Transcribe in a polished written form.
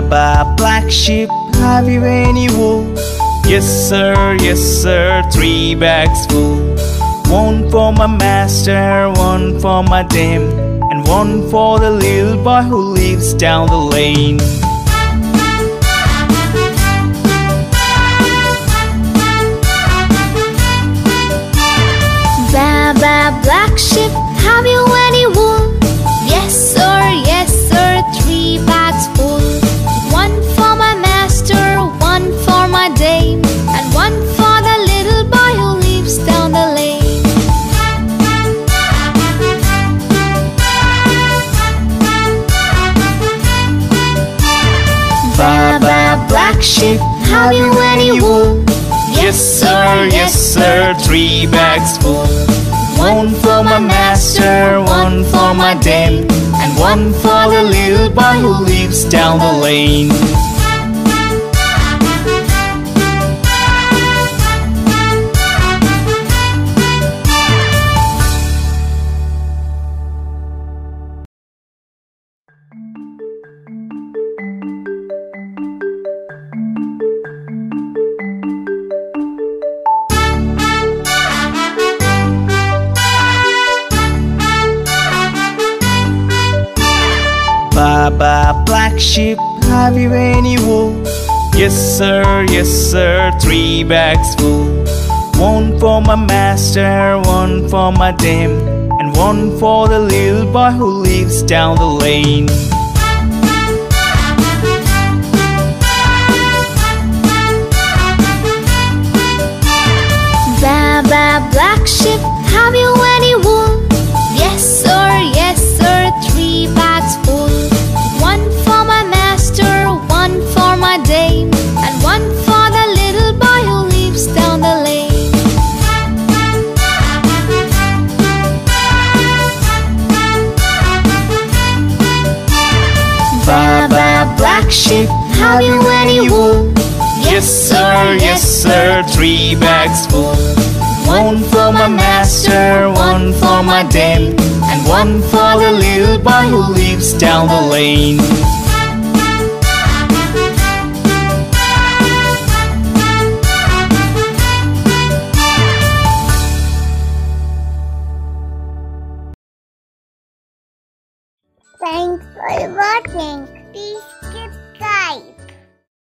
Baba, black sheep, have you any wool? Yes sir, 3 bags full. 1 for my master, 1 for my dame, and 1 for the little boy who lives down the lane. Baba, black sheep, have you any wool? Yes sir, 3 bags full. 1 for my master, 1 for my dame, and 1 for the little boy who lives down the lane. Baba, black sheep, have you any wool? Yes sir, 3 bags full. 1 for my master, 1 for my dame, and 1 for the little boy who lives down the lane. Baba, black sheep, have you any wool? Yes sir, 3 bags full. 1 for my master, 1 for my dame, and 1 for the little boy who lives down the lane. Baba, black sheep, have you any wool? Yes sir, 3 bags full. 1 for my master, 1 for my dame, and 1 for the little boy who lives down the lane. Baba, black sheep, have you any wool? Yes sir, 3 bags full. 1 for my master, 1 for my dame, and 1 for the little boy who lives down the lane. Thanks for watching. Peace.